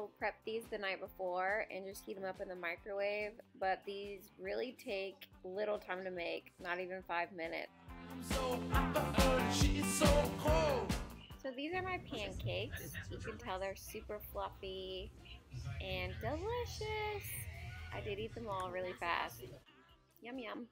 will prep these the night before and just heat them up in the microwave, but these really take little time to make, not even 5 minutes. So these are my pancakes. You can tell they're super fluffy and delicious. I did eat them all really fast. Yum, yum.